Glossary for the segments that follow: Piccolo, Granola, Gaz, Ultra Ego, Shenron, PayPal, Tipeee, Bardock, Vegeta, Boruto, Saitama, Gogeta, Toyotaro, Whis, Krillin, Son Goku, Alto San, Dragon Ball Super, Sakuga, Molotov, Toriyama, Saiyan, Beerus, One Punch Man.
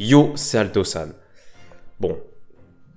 Yo, c'est Alto San. Bon,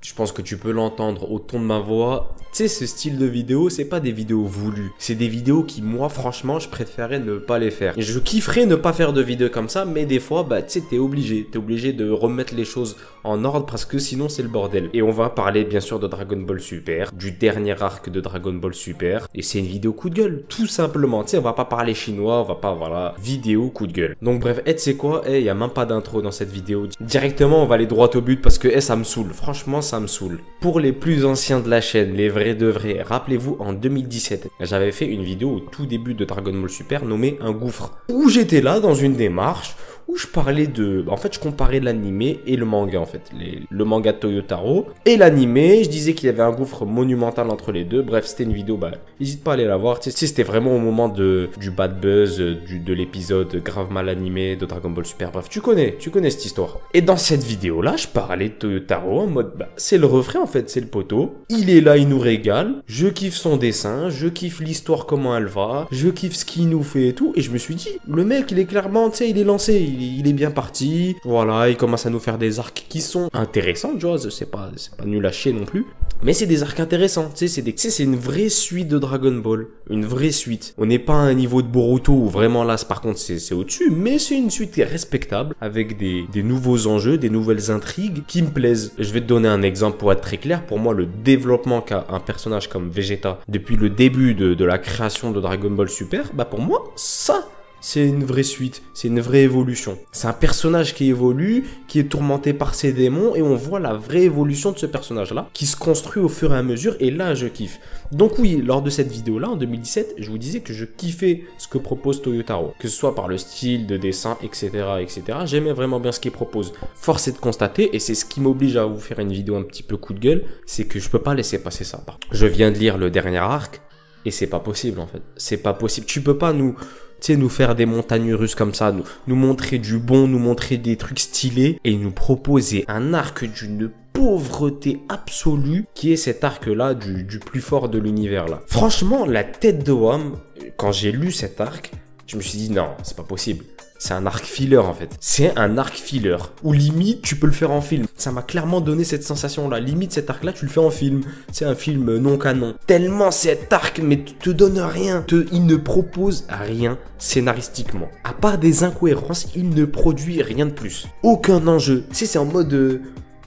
je pense que tu peux l'entendre au ton de ma voix. Tu sais, ce style de vidéo, c'est pas des vidéos voulues. C'est des vidéos qui, moi, franchement, je préférais ne pas les faire. Je kifferais ne pas faire de vidéos comme ça, mais des fois, bah, tu sais, t'es obligé. T'es obligé de remettre les choses en ordre parce que sinon, c'est le bordel. Et on va parler, bien sûr, de Dragon Ball Super, du dernier arc de Dragon Ball Super. Et c'est une vidéo coup de gueule, tout simplement. Tu sais, on va pas parler chinois, on va pas, voilà, vidéo coup de gueule. Donc, bref, tu sais quoi, il y a même pas d'intro dans cette vidéo. Directement, on va aller droit au but parce que, ça me saoule. Franchement, ça me saoule. Pour les plus anciens de la chaîne, les vrais de vrais, rappelez-vous, en 2017, j'avais fait une vidéo au tout début de Dragon Ball Super nommée Un Gouffre, où j'étais là dans une démarche où je parlais de... En fait, je comparais l'animé et le manga, en fait. Le manga de Toyotaro et l'animé. Je disais qu'il y avait un gouffre monumental entre les deux. Bref, c'était une vidéo, bah, n'hésite pas à aller la voir. Tu sais, c'était vraiment au moment du bad buzz, de l'épisode grave mal animé de Dragon Ball Super. Bref, tu connais cette histoire. Et dans cette vidéo-là, je parlais de Toyotaro en mode... Bah, c'est le refrain en fait, c'est le poteau. Il est là, il nous régale. Je kiffe son dessin, je kiffe l'histoire comment elle va, je kiffe ce qu'il nous fait et tout. Et je me suis dit, le mec, il est clairement, tu sais, il est lancé, il est bien parti. Voilà, il commence à nous faire des arcs qui sont intéressants, tu vois. C'est pas nul à chier non plus. Mais c'est des arcs intéressants, tu sais, c'est une vraie suite de Dragon Ball. Une vraie suite. On n'est pas à un niveau de Boruto où vraiment là, par contre, c'est au-dessus. Mais c'est une suite qui est respectable avec des nouveaux enjeux, des nouvelles intrigues qui me plaisent. Je vais te donner un exemple pour être très clair. Pour moi, le développement qu'a un personnage comme Vegeta depuis le début de la création de Dragon Ball Super, bah pour moi, ça... c'est une vraie suite, c'est une vraie évolution. C'est un personnage qui évolue, qui est tourmenté par ses démons, et on voit la vraie évolution de ce personnage-là, qui se construit au fur et à mesure, et là, je kiffe. Donc oui, lors de cette vidéo-là, en 2017, je vous disais que je kiffais ce que propose Toyotaro, que ce soit par le style de dessin, etc., etc. J'aimais vraiment bien ce qu'il propose. Force est de constater, et c'est ce qui m'oblige à vous faire une vidéo un petit peu coup de gueule, c'est que je peux pas laisser passer ça. Je viens de lire le dernier arc, et c'est pas possible, en fait. C'est pas possible. Tu peux pas nous... Tu sais, nous faire des montagnes russes comme ça, nous montrer du bon, nous montrer des trucs stylés et nous proposer un arc d'une pauvreté absolue qui est cet arc-là du plus fort de l'univers là. Franchement, la tête de Wam, quand j'ai lu cet arc, je me suis dit non, c'est pas possible. C'est un arc filler en fait. C'est un arc filler. Ou limite, tu peux le faire en film. Ça m'a clairement donné cette sensation-là. Limite, cet arc-là, tu le fais en film. C'est un film non canon. Tellement cet arc, mais te donne rien. Il ne propose rien scénaristiquement. À part des incohérences, il ne produit rien de plus. Aucun enjeu. Tu sais, c'est en mode...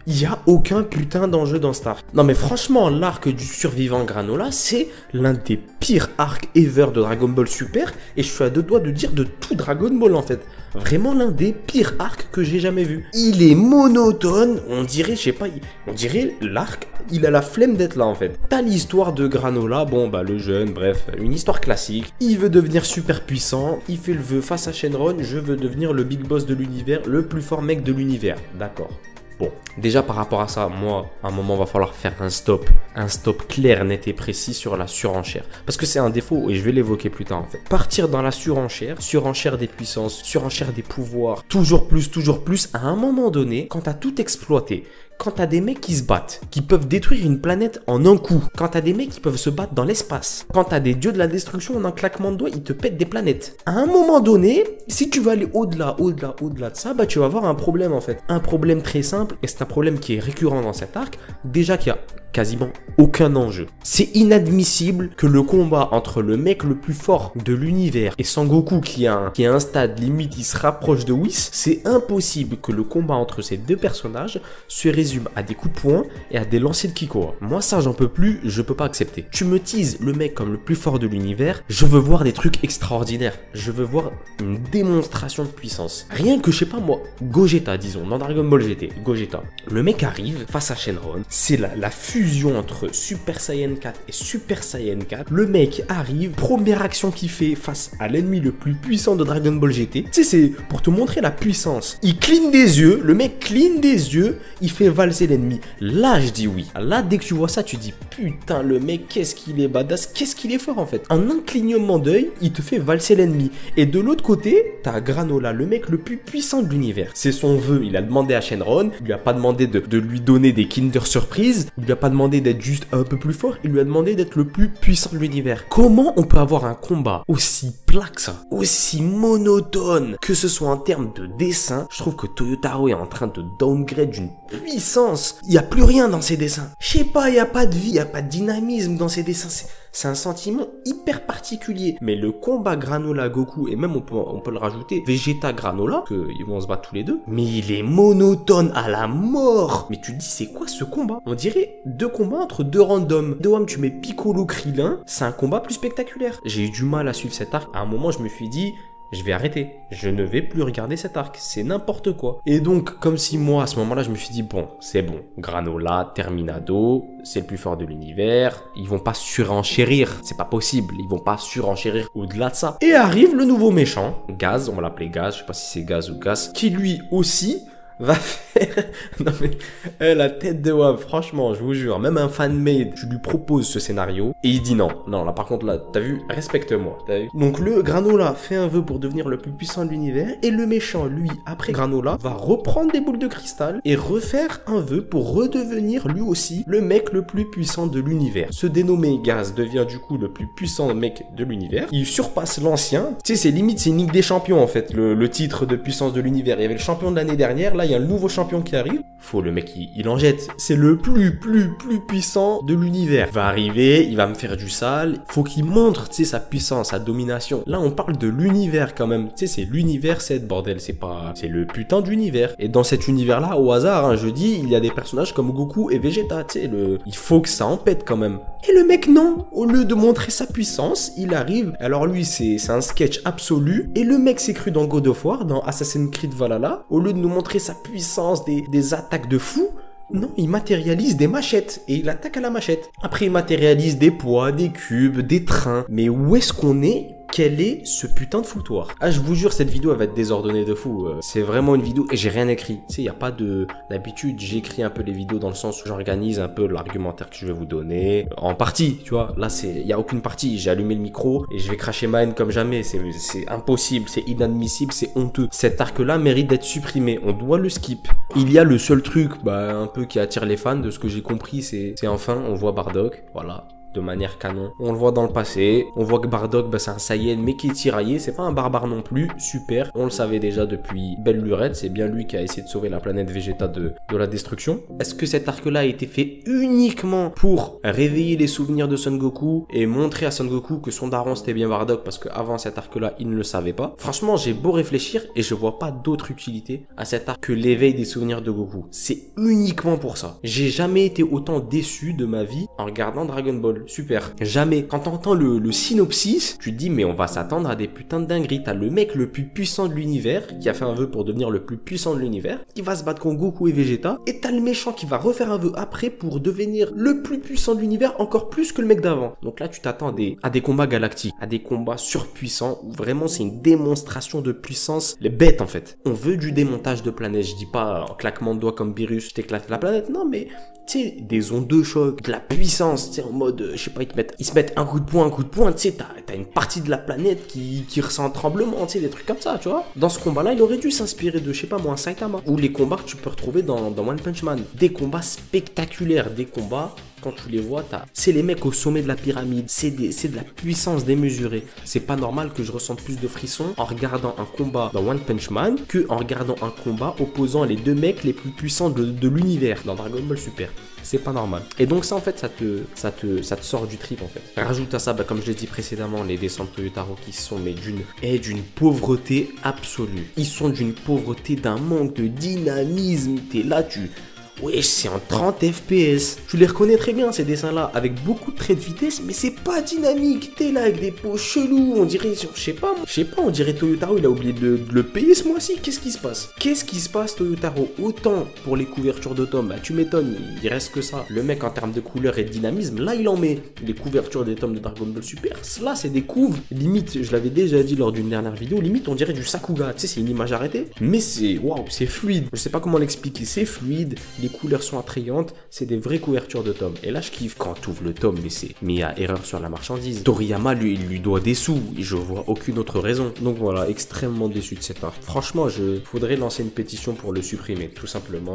Il n'y a aucun putain d'enjeu dans cet arc. Non mais franchement, l'arc du survivant Granola, c'est l'un des pires arcs ever de Dragon Ball Super. Et je suis à deux doigts de dire de tout Dragon Ball en fait. Vraiment l'un des pires arcs que j'ai jamais vu. Il est monotone, on dirait, je sais pas, on dirait l'arc, il a la flemme d'être là en fait. T'as l'histoire de Granola, bon bah le jeune, bref, une histoire classique. Il veut devenir super puissant, il fait le vœu face à Shenron, je veux devenir le big boss de l'univers, le plus fort mec de l'univers, d'accord. Bon, déjà par rapport à ça, moi, à un moment, va falloir faire un stop clair, net et précis sur la surenchère. Parce que c'est un défaut, et je vais l'évoquer plus tard en fait. Partir dans la surenchère, surenchère des puissances, surenchère des pouvoirs, toujours plus, à un moment donné, quand t'as tout exploité, quand t'as des mecs qui se battent, qui peuvent détruire une planète en un coup, quand t'as des mecs qui peuvent se battre dans l'espace, quand t'as des dieux de la destruction en un claquement de doigts, ils te pètent des planètes. À un moment donné, si tu veux aller au-delà de ça, bah tu vas avoir un problème en fait. Un problème très simple, et c'est un problème qui est récurrent dans cet arc, déjà qu'il y a quasiment aucun enjeu. C'est inadmissible que le combat entre le mec le plus fort de l'univers et Son Goku qui a un stade limite, il se rapproche de Whis, c'est impossible que le combat entre ces deux personnages se résume à des coups de poing et à des lancers de Kikoa. Moi ça j'en peux plus, je peux pas accepter. Tu me teases le mec comme le plus fort de l'univers, je veux voir des trucs extraordinaires, je veux voir une démonstration de puissance. Rien que je sais pas moi, Gogeta disons, dans Dragon Ball GT, Gogeta. Le mec arrive face à Shenron, c'est la fuite entre Super Saiyan 4 et Super Saiyan 4, le mec arrive, première action qu'il fait face à l'ennemi le plus puissant de Dragon Ball GT, tu sais c'est pour te montrer la puissance, il cligne des yeux, le mec cligne des yeux, il fait valser l'ennemi, là je dis oui, là dès que tu vois ça tu dis putain le mec qu'est-ce qu'il est badass, qu'est-ce qu'il est fort en fait, en un clignement d'œil il te fait valser l'ennemi, et de l'autre côté t'as Granola, le mec le plus puissant de l'univers, c'est son vœu, il a demandé à Shenron, il lui a pas demandé de lui donner des Kinder Surprise, il lui a pas demandé d'être juste un peu plus fort, il lui a demandé d'être le plus puissant de l'univers. Comment on peut avoir un combat aussi plat que ça, aussi monotone, que ce soit en termes de dessin? Je trouve que Toyotaro est en train de downgrade d'une puissance. Il n'y a plus rien dans ses dessins. Je sais pas, il n'y a pas de vie, il n'y a pas de dynamisme dans ses dessins. C'est un sentiment hyper particulier. Mais le combat Granola Goku, et même on peut le rajouter, Vegeta Granola, qu'ils vont se battre tous les deux, mais il est monotone à la mort. Mais tu te dis, c'est quoi ce combat? On dirait deux combats entre deux randoms. Doam, tu mets Piccolo Krillin, c'est un combat plus spectaculaire. J'ai eu du mal à suivre cet arc. À un moment, je me suis dit... je vais arrêter, je ne vais plus regarder cet arc, c'est n'importe quoi. Et donc, comme si moi, à ce moment-là, je me suis dit, bon, c'est bon, Granola, Terminado, c'est le plus fort de l'univers, ils vont pas surenchérir, c'est pas possible, ils vont pas surenchérir au-delà de ça. Et arrive le nouveau méchant, Gaz, on va l'appeler Gaz, je sais pas si c'est Gaz ou Gaz, qui lui aussi... va faire... non mais... la tête de Wab, franchement, je vous jure, même un fan-made, tu lui proposes ce scénario, et il dit non. Non, là par contre, là, t'as vu, respecte-moi, t'as vu. Donc le Granola fait un vœu pour devenir le plus puissant de l'univers, et le méchant, lui, après Granola, va reprendre des boules de cristal, et refaire un vœu pour redevenir, lui aussi, le mec le plus puissant de l'univers. Ce dénommé Gaz devient du coup le plus puissant mec de l'univers, il surpasse l'ancien, tu sais, c'est limite, c'est une Ligue des Champions en fait, le titre de puissance de l'univers. Il y avait le champion de l'année dernière, là, il y a le nouveau champion qui arrive. Faut le mec, il en jette. C'est le plus puissant de l'univers. Il va arriver, il va me faire du sale. Faut qu'il montre, tu sais, sa puissance, sa domination. Là, on parle de l'univers quand même. Tu sais, c'est l'univers 7, bordel. C'est pas... c'est le putain d'univers. Et dans cet univers-là, au hasard, hein, je dis, il y a des personnages comme Goku et Vegeta. Tu sais, il faut que ça empête quand même. Et le mec, non. Au lieu de montrer sa puissance, il arrive. Alors lui, c'est un sketch absolu. Et le mec s'est cru dans God of War, dans Assassin's Creed Valhalla. Au lieu de nous montrer sa puissance, des attaques de fou, non, il matérialise des machettes, et il attaque à la machette. Après, il matérialise des poids, des cubes, des trains. Mais où est-ce qu'on est ? Quel est ce putain de foutoir? Ah, je vous jure, cette vidéo, elle va être désordonnée de fou. C'est vraiment une vidéo et j'ai rien écrit. Tu sais, il n'y a pas de... D'habitude, j'écris un peu les vidéos dans le sens où j'organise un peu l'argumentaire que je vais vous donner. En partie, tu vois. Là, il n'y a aucune partie. J'ai allumé le micro et je vais cracher ma haine comme jamais. C'est impossible, c'est inadmissible, c'est honteux. Cet arc-là mérite d'être supprimé. On doit le skip. Il y a le seul truc, bah, un peu qui attire les fans, de ce que j'ai compris, c'est enfin, on voit Bardock. Voilà. De manière canon. On le voit dans le passé. On voit que Bardock, bah, c'est un Saiyan, mais qui est tiraillé. C'est pas un barbare non plus. Super. On le savait déjà depuis belle lurette. C'est bien lui qui a essayé de sauver la planète Vegeta de la destruction. Est-ce que cet arc-là a été fait uniquement pour réveiller les souvenirs de Son Goku et montrer à Son Goku que son daron c'était bien Bardock, parce qu'avant cet arc-là, il ne le savait pas? Franchement, j'ai beau réfléchir et je vois pas d'autre utilité à cet arc que l'éveil des souvenirs de Goku. C'est uniquement pour ça. J'ai jamais été autant déçu de ma vie en regardant Dragon Ball. Super. Jamais. Quand t'entends le synopsis, tu te dis mais on va s'attendre à des putains de dingueries. T'as le mec le plus puissant de l'univers qui a fait un vœu pour devenir le plus puissant de l'univers, qui va se battre contre Goku et Vegeta, et t'as le méchant qui va refaire un vœu après pour devenir le plus puissant de l'univers, encore plus que le mec d'avant. Donc là tu t'attends à des combats galactiques, à des combats surpuissants où vraiment c'est une démonstration de puissance. Les bêtes en fait. On veut du démontage de planètes. Je dis pas en claquement de doigts comme Beerus t'éclates la planète. Non mais tu sais, des ondes de choc, de la puissance, tu sais, en mode, je sais pas, ils se mettent un coup de poing, tu sais, t'as une partie de la planète qui ressent un tremblement, tu sais, des trucs comme ça, tu vois. Dans ce combat-là, il aurait dû s'inspirer de, je sais pas moi, un Saitama, ou les combats que tu peux retrouver dans One Punch Man. Des combats spectaculaires, des combats... Quand tu les vois, c'est les mecs au sommet de la pyramide, c'est de la puissance démesurée. C'est pas normal que je ressente plus de frissons en regardant un combat dans One Punch Man que en regardant un combat opposant les deux mecs les plus puissants de l'univers dans Dragon Ball Super. C'est pas normal. Et donc ça en fait, ça te sort du trip en fait. Rajoute à ça, bah, comme je l'ai dit précédemment, les dessins de Toyotaro qui sont mais d'une pauvreté absolue. Ils sont d'une pauvreté, d'un manque de dynamisme. T'es là, ouais, c'est en 30 FPS. Tu les reconnais très bien, ces dessins-là, avec beaucoup de traits de vitesse, mais c'est pas dynamique. T'es là avec des peaux cheloues, on dirait, je sais pas, on dirait Toyotaro, il a oublié de le payer ce mois-ci. Qu'est-ce qui se passe? Qu'est-ce qui se passe, Toyotaro? Autant pour les couvertures de tomes, bah tu m'étonnes, il reste que ça. Le mec, en termes de couleurs et de dynamisme, là, il en met. Les couvertures des tomes de Dragon Ball Super, là, c'est des couves. Limite, je l'avais déjà dit lors d'une dernière vidéo, limite, on dirait du Sakuga. Tu sais, c'est une image arrêtée, mais c'est, waouh, c'est fluide. Je sais pas comment l'expliquer, c'est fluide. Les couleurs sont attrayantes, c'est des vraies couvertures de tomes. Et là je kiffe quand tu ouvres le tome, mais c'est il y a erreur sur la marchandise. Toriyama lui doit des sous, et je vois aucune autre raison. Donc voilà, extrêmement déçu de cet art. Franchement, je faudrait lancer une pétition pour le supprimer, tout simplement.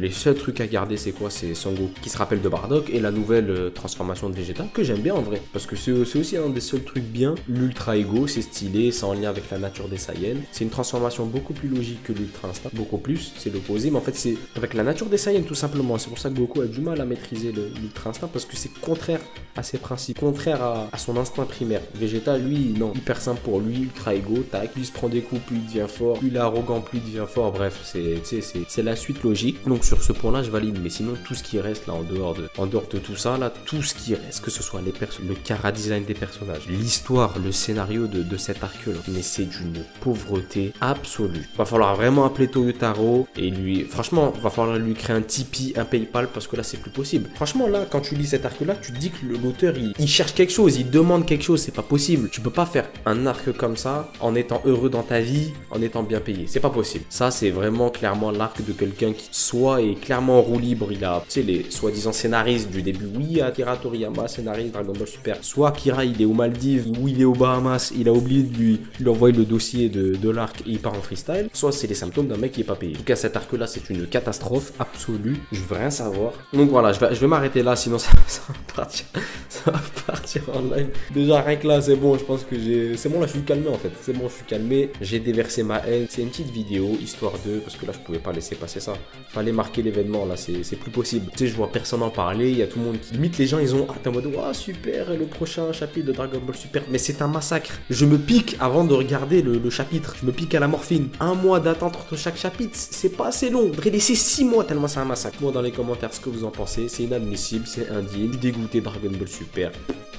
Les seuls trucs à garder, c'est quoi? C'est Son Goku qui se rappelle de Bardock et la nouvelle transformation de Vegeta, que j'aime bien en vrai, parce que c'est aussi un des seuls trucs bien. L'Ultra Ego, c'est stylé, c'est en lien avec la nature des Saiyans. C'est une transformation beaucoup plus logique que l'Ultra Instinct, beaucoup plus, c'est l'opposé, mais en fait c'est avec la nature des Saiyans tout simplement. C'est pour ça que Goku a du mal à maîtriser l'Ultra Instinct, parce que c'est contraire à ses principes, contraire à son instinct primaire. Vegeta, lui, non, hyper simple pour lui, Ultra Ego, tac, lui il se prend des coups, plus il devient fort, plus il est arrogant, plus il devient fort, bref, c'est la suite logique. Donc sur ce point-là, je valide, mais sinon tout ce qui reste là, en dehors de tout ça, là, tout ce qui reste, que ce soit les le chara-design des personnages, l'histoire, le scénario de cet arc-là, mais c'est d'une pauvreté absolue. Va falloir vraiment appeler Toyotaro et lui, franchement, va falloir lui créer un Tipeee, un PayPal, parce que là, c'est plus possible. Franchement, là, quand tu lis cet arc-là, tu te dis que l'auteur, il cherche quelque chose, il demande quelque chose, c'est pas possible. Tu peux pas faire un arc comme ça en étant heureux dans ta vie, en étant bien payé, c'est pas possible. Ça, c'est vraiment clairement l'arc de quelqu'un qui soit est clairement en roue libre. Il a, tu sais, les soi-disant scénaristes du début, oui, Akira Toriyama, scénariste Dragon Ball Super, soit Akira, il est aux Maldives, ou il est aux Bahamas, il a oublié de lui envoyer le dossier de l'arc et il part en freestyle, soit c'est les symptômes d'un mec qui est pas payé. En tout cas, cet arc-là, c'est une catastrophe absolue, je veux rien savoir. Donc voilà, je vais m'arrêter là, sinon ça va partir. Ça va partir en live. Déjà rien que là, c'est bon, je pense que j'ai... C'est bon, là, je suis calmé en fait. C'est bon, je suis calmé. J'ai déversé ma haine. C'est une petite vidéo, histoire de... Parce que là, je pouvais pas laisser passer ça. Fallait marquer l'événement, là, c'est plus possible. Tu sais, je vois personne en parler, il y a tout le monde qui... Limite, les gens, ils ont hâte en mode, ah, super, le prochain chapitre de Dragon Ball Super. Mais c'est un massacre. Je me pique avant de regarder le chapitre. Je me pique à la morphine. 1 mois d'attente entre chaque chapitre, c'est pas assez long. Faudrait laisser 6 mois tellement c'est un massacre. Moi, dans les commentaires, ce que vous en pensez, c'est inadmissible, c'est indigne. Dégoûté Dragon Ball Super,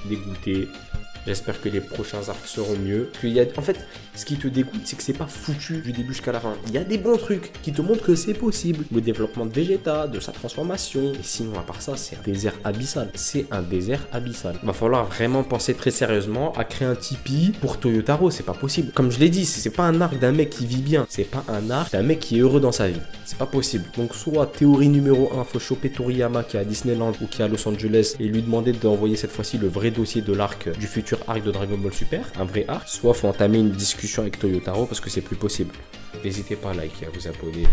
dégoûté. J'espère que les prochains arcs seront mieux. Parce qu'il y a... En fait, ce qui te dégoûte, c'est que c'est pas foutu du début jusqu'à la fin. Il y a des bons trucs qui te montrent que c'est possible. Le développement de Vegeta, de sa transformation. Et sinon, à part ça, c'est un désert abyssal. C'est un désert abyssal. Va falloir vraiment penser très sérieusement à créer un Tipeee pour Toyotaro. C'est pas possible. Comme je l'ai dit, c'est pas un arc d'un mec qui vit bien. C'est pas un arc d'un mec qui est heureux dans sa vie. C'est pas possible. Donc, soit théorie numéro 1, faut choper Toriyama qui est à Disneyland ou qui est à Los Angeles et lui demander d'envoyer cette fois-ci le vrai dossier de l'arc du futur arc de Dragon Ball Super, un vrai arc, soit faut entamer une discussion avec Toyotaro parce que c'est plus possible. N'hésitez pas à liker, à vous abonner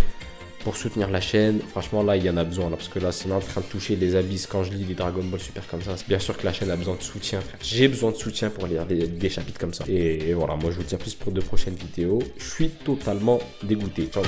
pour soutenir la chaîne. Franchement, là, il y en a besoin, là, parce que là, c'est en train de toucher les abysses quand je lis des Dragon Ball Super comme ça. Bien sûr que la chaîne a besoin de soutien, frère. J'ai besoin de soutien pour lire des chapitres comme ça. Et voilà, moi, je vous dis à plus pour de prochaines vidéos. Je suis totalement dégoûté. Ciao.